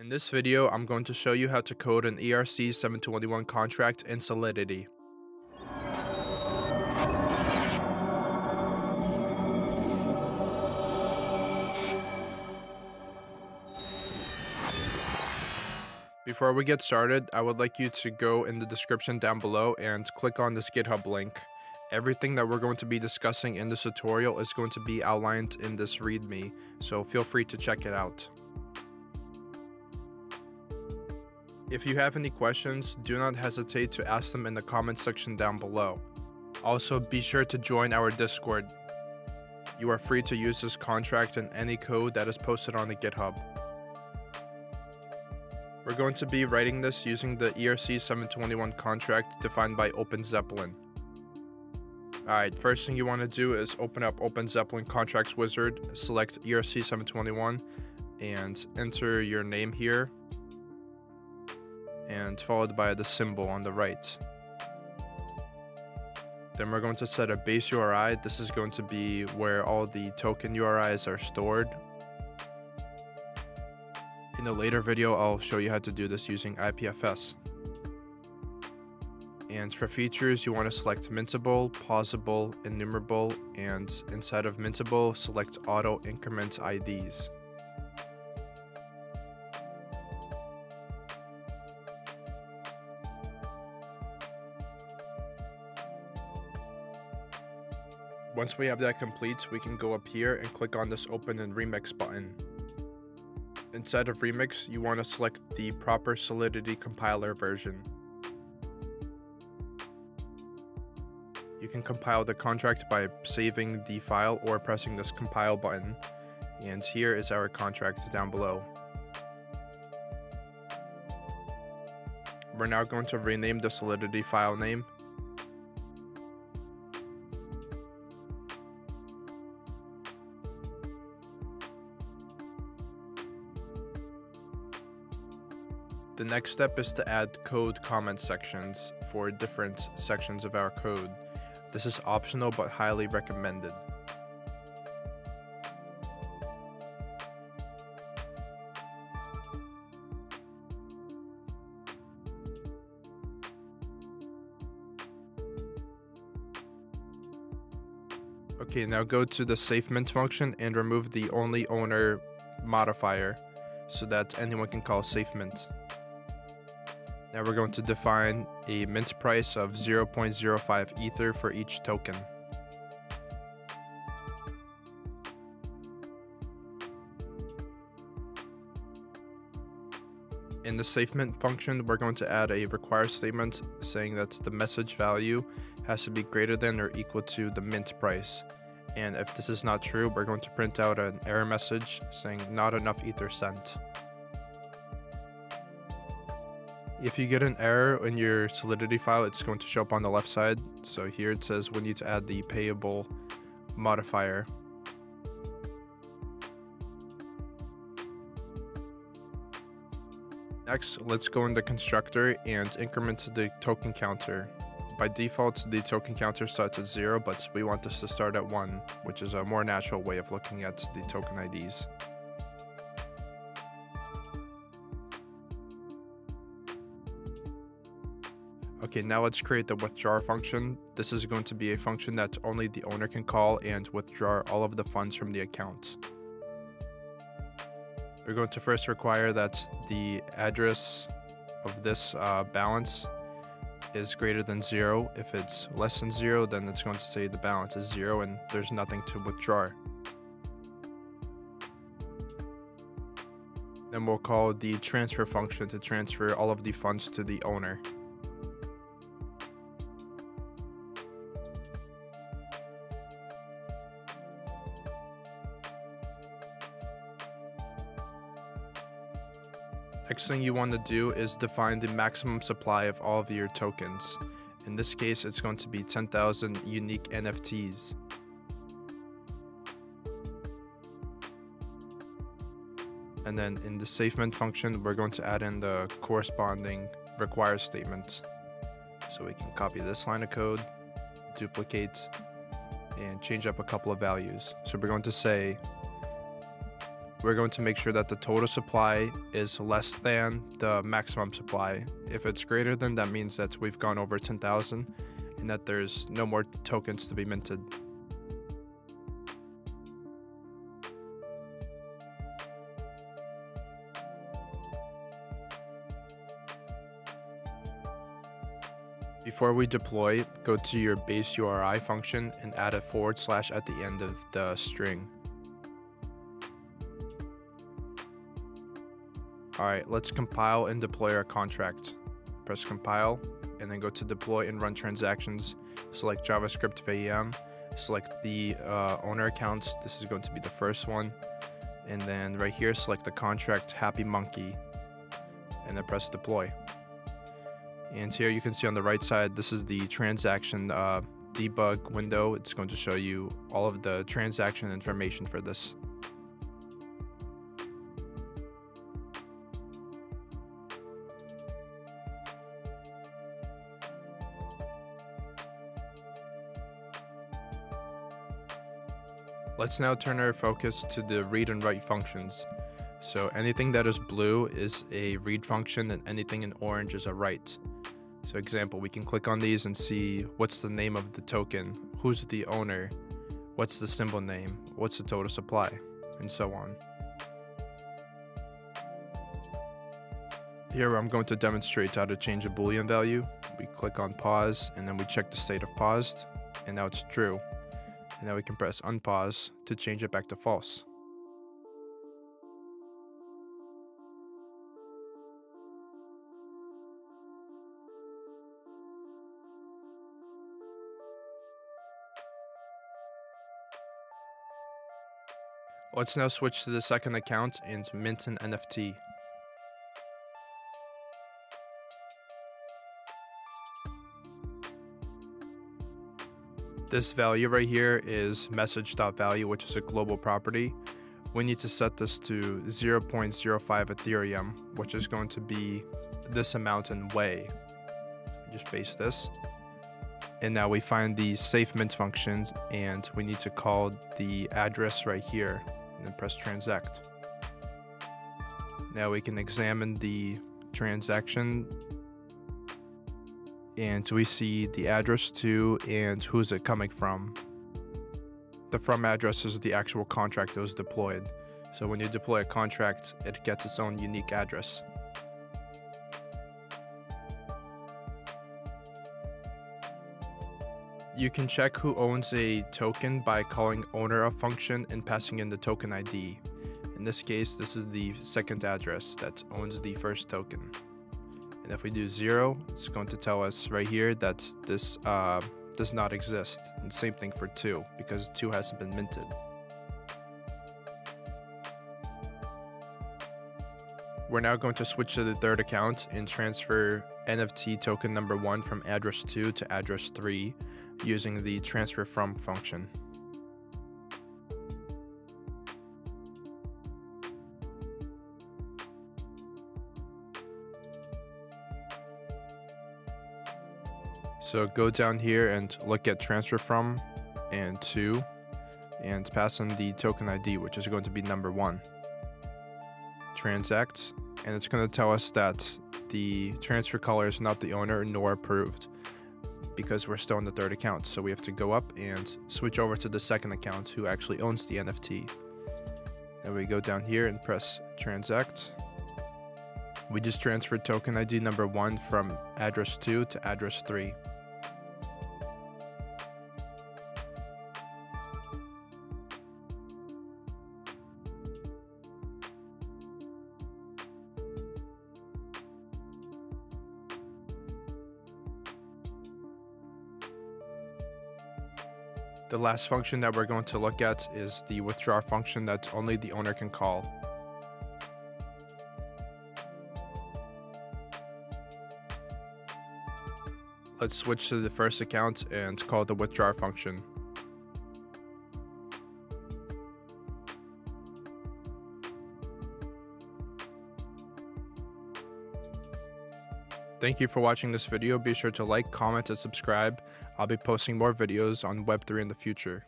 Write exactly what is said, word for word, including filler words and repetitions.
In this video, I'm going to show you how to code an E R C seven twenty-one contract in Solidity. Before we get started, I would like you to go in the description down below and click on this GitHub link. Everything that we're going to be discussing in this tutorial is going to be outlined in this README, so feel free to check it out. If you have any questions, do not hesitate to ask them in the comment section down below. Also, be sure to join our Discord. You are free to use this contract in any code that is posted on the GitHub. We're going to be writing this using the E R C seven twenty-one contract defined by OpenZeppelin. Alright, first thing you want to do is open up OpenZeppelin Contracts Wizard, select E R C seven twenty-one, and enter your name here, and followed by the symbol on the right. Then we're going to set a base U R I. This is going to be where all the token U R Is are stored. In a later video, I'll show you how to do this using I P F S. And for features, you want to select Mintable, Pausable, Enumerable, and inside of Mintable, select Auto-Increment I Ds. Once we have that complete, we can go up here and click on this Open in Remix button. Inside of Remix, you want to select the proper Solidity compiler version. You can compile the contract by saving the file or pressing this compile button. And here is our contract down below. We're now going to rename the Solidity file name. The next step is to add code comment sections for different sections of our code. This is optional but highly recommended. Okay, now go to the safeMint function and remove the only owner modifier so that anyone can call safeMint. Now we're going to define a mint price of zero point zero five ether for each token. In the safeMint function, we're going to add a require statement saying that the message value has to be greater than or equal to the mint price. And if this is not true, we're going to print out an error message saying not enough ether sent. If you get an error in your Solidity file, it's going to show up on the left side. So here it says we need to add the payable modifier. Next, let's go in the constructor and increment the token counter. By default, the token counter starts at zero, but we want this to start at one, which is a more natural way of looking at the token I Ds. Okay, now let's create the withdraw function. This is going to be a function that only the owner can call and withdraw all of the funds from the account. We're going to first require that the address of this uh, balance is greater than zero. If it's less than zero, then it's going to say the balance is zero and there's nothing to withdraw. Then we'll call the transfer function to transfer all of the funds to the owner. Next thing you want to do is define the maximum supply of all of your tokens. In this case, it's going to be ten thousand unique N F Ts. And then in the safeMint function, we're going to add in the corresponding require statement. So we can copy this line of code, duplicate, and change up a couple of values. So we're going to say we're going to make sure that the total supply is less than the maximum supply. If it's greater than, that means that we've gone over ten thousand and that there's no more tokens to be minted. Before we deploy, go to your base U R I function and add a forward slash at the end of the string. Alright, let's compile and deploy our contract. Press compile and then go to deploy and run transactions. Select JavaScript V M, select the uh, owner accounts. This is going to be the first one. And then right here, select the contract Happy Monkey and then press deploy. And here you can see on the right side, this is the transaction uh, debug window. It's going to show you all of the transaction information for this. Let's now turn our focus to the read and write functions. So anything that is blue is a read function and anything in orange is a write. So example, we can click on these and see what's the name of the token, who's the owner, what's the symbol name, what's the total supply, and so on. Here I'm going to demonstrate how to change a Boolean value. We click on pause and then we check the state of paused, and now it's true. And now we can press unpause to change it back to false. Let's now switch to the second account and mint an N F T. This value right here is message.value, which is a global property. We need to set this to zero point zero five Ethereum, which is going to be this amount in wei. Just paste this. And now we find the safeMint functions and we need to call the address right here. And then press transact. Now we can examine the transaction and we see the address to and who's it coming from. The from address is the actual contract that was deployed. So when you deploy a contract, it gets its own unique address. You can check who owns a token by calling ownerOf function and passing in the token I D. In this case, this is the second address that owns the first token. And if we do zero, it's going to tell us right here that this uh, does not exist. And same thing for two, because two hasn't been minted. We're now going to switch to the third account and transfer N F T token number one from address two to address three using the transferFrom function. So go down here and look at transferFrom and two and pass in the token I D, which is going to be number one. Transact, and it's going to tell us that the transfer caller is not the owner nor approved because we're still in the third account. So we have to go up and switch over to the second account who actually owns the N F T. Then we go down here and press transact. We just transferred token I D number one from address two to address three. The last function that we're going to look at is the withdraw function that only the owner can call. Let's switch to the first account and call the withdraw function. Thank you for watching this video. Be sure to like, comment, and subscribe. I'll be posting more videos on web three in the future.